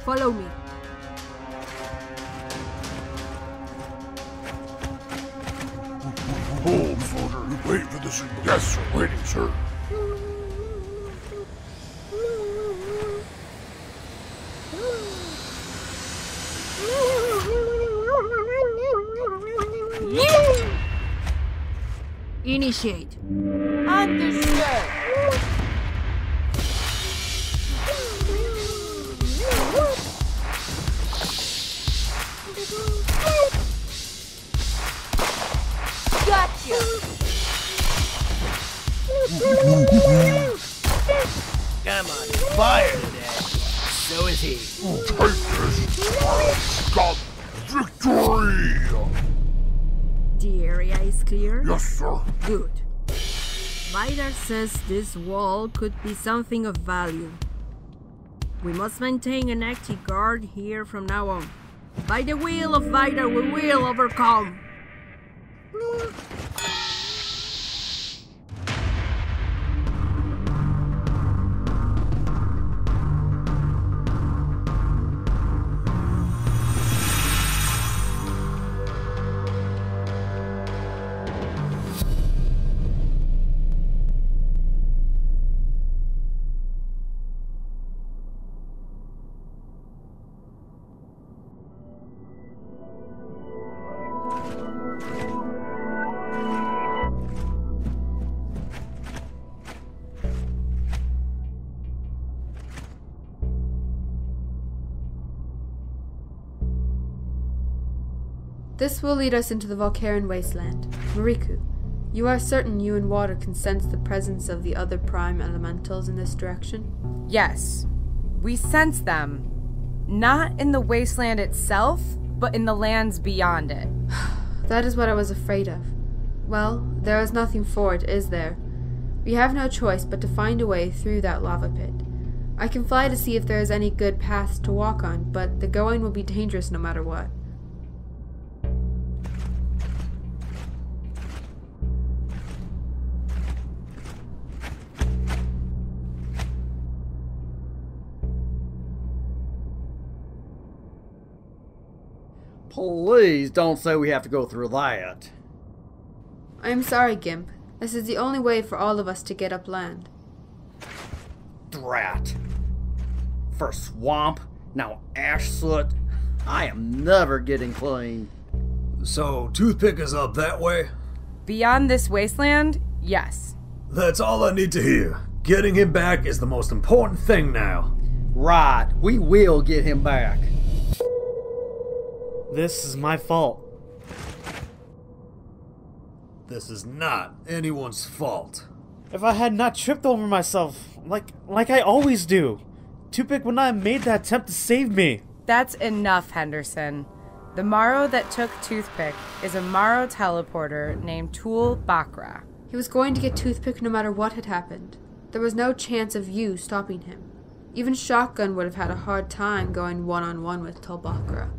Follow me. Hold, soldier. Wait for this. Yes, sir. Waiting, sir. Initiate. Understood. Gotcha. Come on, fire today. So is he. Take this. Got victory. The area is clear? Yes, sir. Good. Vydar says this wall could be something of value. We must maintain an active guard here from now on. By the will of Vydar, we will overcome. This will lead us into the Volcaran wasteland. Moriko, you are certain you and water can sense the presence of the other prime elementals in this direction? Yes. We sense them. Not in the wasteland itself, but in the lands beyond it. That is what I was afraid of. Well, there is nothing for it, is there? We have no choice but to find a way through that lava pit. I can fly to see if there is any good path to walk on, but the going will be dangerous no matter what. Please don't say we have to go through that. I'm sorry, Gimp. This is the only way for all of us to get upland. Drat. First swamp, now ash soot. I am never getting clean. So, Toothpick is up that way? Beyond this wasteland, yes. That's all I need to hear. Getting him back is the most important thing now. Right, we will get him back. This is my fault. This is not anyone's fault. If I had not tripped over myself, like I always do, Toothpick would not have made that attempt to save me. That's enough, Henderson. The Marro that took Toothpick is a Marro teleporter named Tul Bakra. He was going to get Toothpick no matter what had happened. There was no chance of you stopping him. Even Shotgun would have had a hard time going one-on-one with Tul Bakra.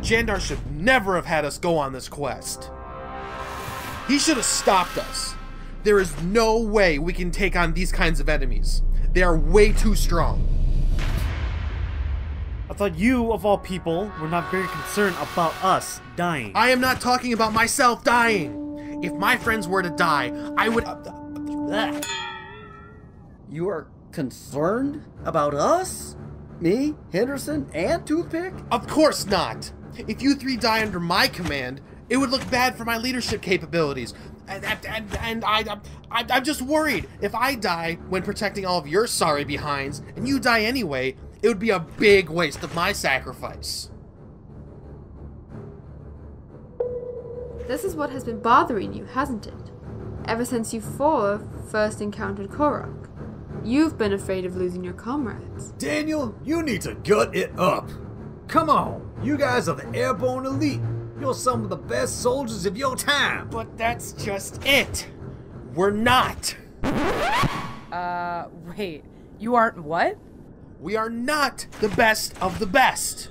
Jandar should never have had us go on this quest. He should have stopped us. There is no way we can take on these kinds of enemies. They are way too strong. I thought you, of all people, were not very concerned about us dying. I am not talking about myself dying. If my friends were to die, I would... You are concerned about us? Me, Henderson, and Toothpick? Of course not. If you three die under my command, it would look bad for my leadership capabilities. And I'm just worried. If I die when protecting all of your sorry behinds, and you die anyway, it would be a big waste of my sacrifice. This is what has been bothering you, hasn't it? Ever since you four first encountered Korok. You've been afraid of losing your comrades. Daniel, you need to gut it up. Come on, you guys are the airborne elite. You're some of the best soldiers of your time. But that's just it. We're not. Wait, you aren't what? We are not the best of the best.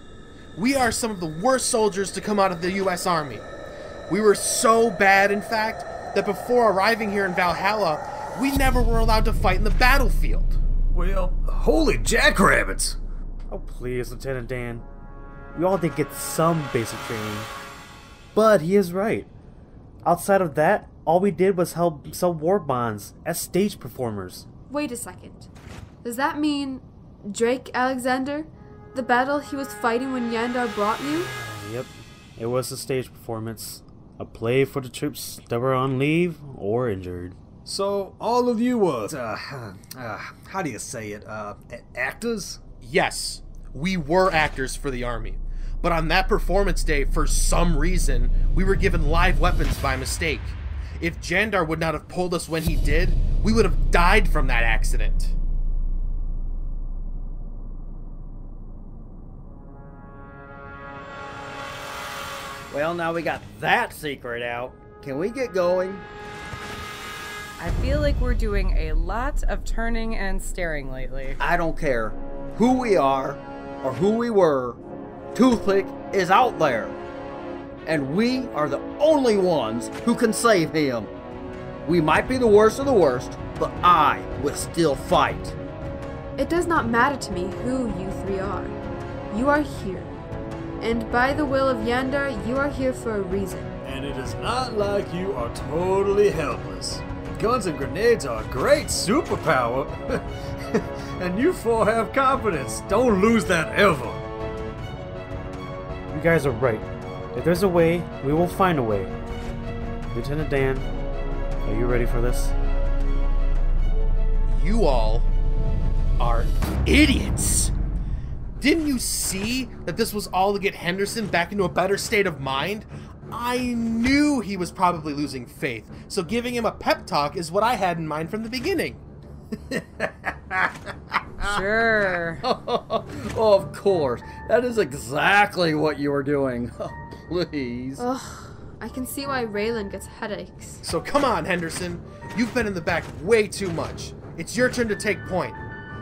We are some of the worst soldiers to come out of the U.S. Army. We were so bad, in fact, that before arriving here in Valhalla, we never were allowed to fight in the battlefield. Well, Holy jackrabbits! Oh please, Lieutenant Dan. We all did get some basic training. But he is right. Outside of that, all we did was help sell war bonds as stage performers. Wait a second. Does that mean Drake Alexander? The battle he was fighting when Jandar brought you? Yep. It was a stage performance. A play for the troops that were on leave or injured. So, all of you were, how do you say it, actors? Yes, we were actors for the army. But on that performance day, for some reason, we were given live weapons by mistake. If Jandar would not have pulled us when he did, we would have died from that accident. Well, now we got that secret out. Can we get going? I feel like we're doing a lot of turning and staring lately. I don't care who we are or who we were. Toothpick is out there. And we are the only ones who can save him. We might be the worst of the worst, but I would still fight. It does not matter to me who you three are. You are here. And by the will of Jandar, you are here for a reason. And it is not like you are totally helpless. Guns and grenades are a great superpower. And you four have confidence. Don't lose that ever. You guys are right. If there's a way, we will find a way. Lieutenant Dan, are you ready for this? You all are idiots. Didn't you see that this was all to get Henderson back into a better state of mind? I knew he was probably losing faith, so giving him a pep talk is what I had in mind from the beginning. Sure. Oh, of course. That is exactly what you were doing. Oh, please. Oh, I can see why Raylan gets headaches. So come on, Henderson. You've been in the back way too much. It's your turn to take point.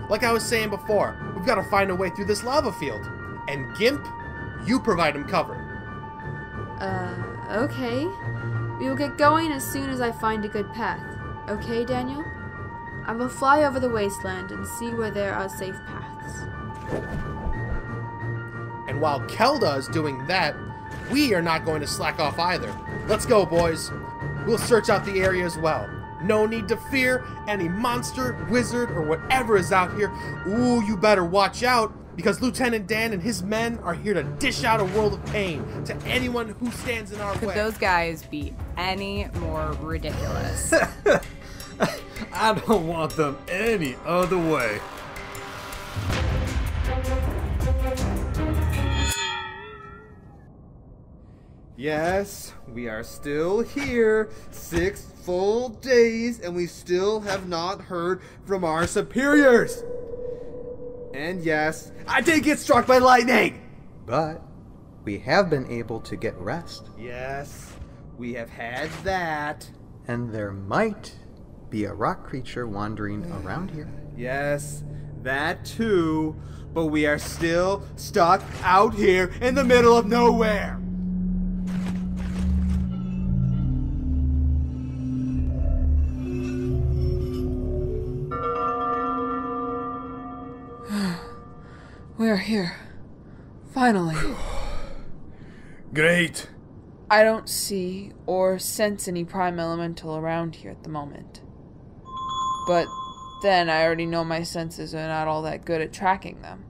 Like I was saying before, we've got to find a way through this lava field. And Gimp, you provide him cover. Okay. We will get going as soon as I find a good path. Okay, Daniel? I will fly over the wasteland and see where there are safe paths. And while Kelda is doing that, we are not going to slack off either. Let's go, boys. We'll search out the area as well. No need to fear any monster, wizard, or whatever is out here. Ooh, you better watch out, because Lieutenant Dan and his men are here to dish out a world of pain to anyone who stands in our way. Could those guys be any more ridiculous? I don't want them any other way. Yes, we are still here, 6 full days, and we still have not heard from our superiors. And yes, I did get struck by lightning! But we have been able to get rest. Yes, we have had that. And there might be a rock creature wandering around here. Yes, that too. But we are still stuck out here in the middle of nowhere. We are here. Finally. Great. I don't see or sense any prime elemental around here at the moment. But then I already know my senses are not all that good at tracking them.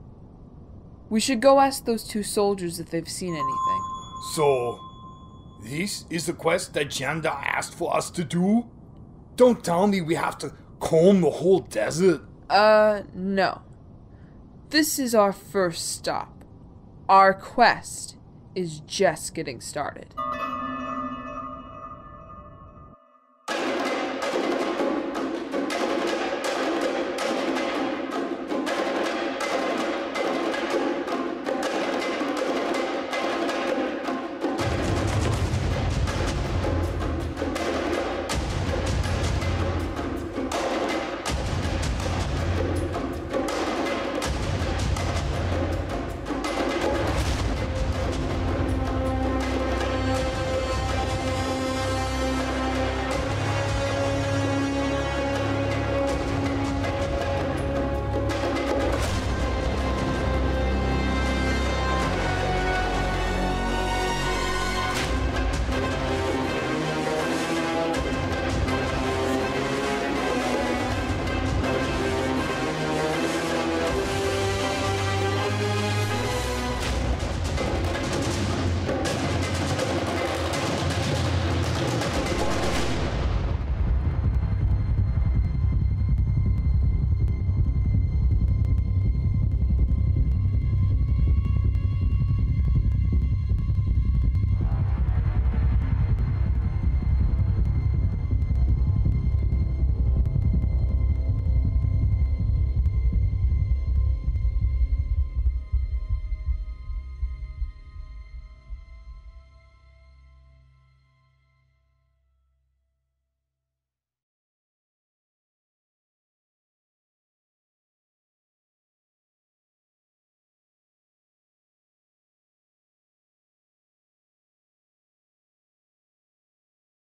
We should go ask those 2 soldiers if they've seen anything. So, this is the quest that Jandar asked for us to do? Don't tell me we have to comb the whole desert. No. This is our first stop. Our quest is just getting started.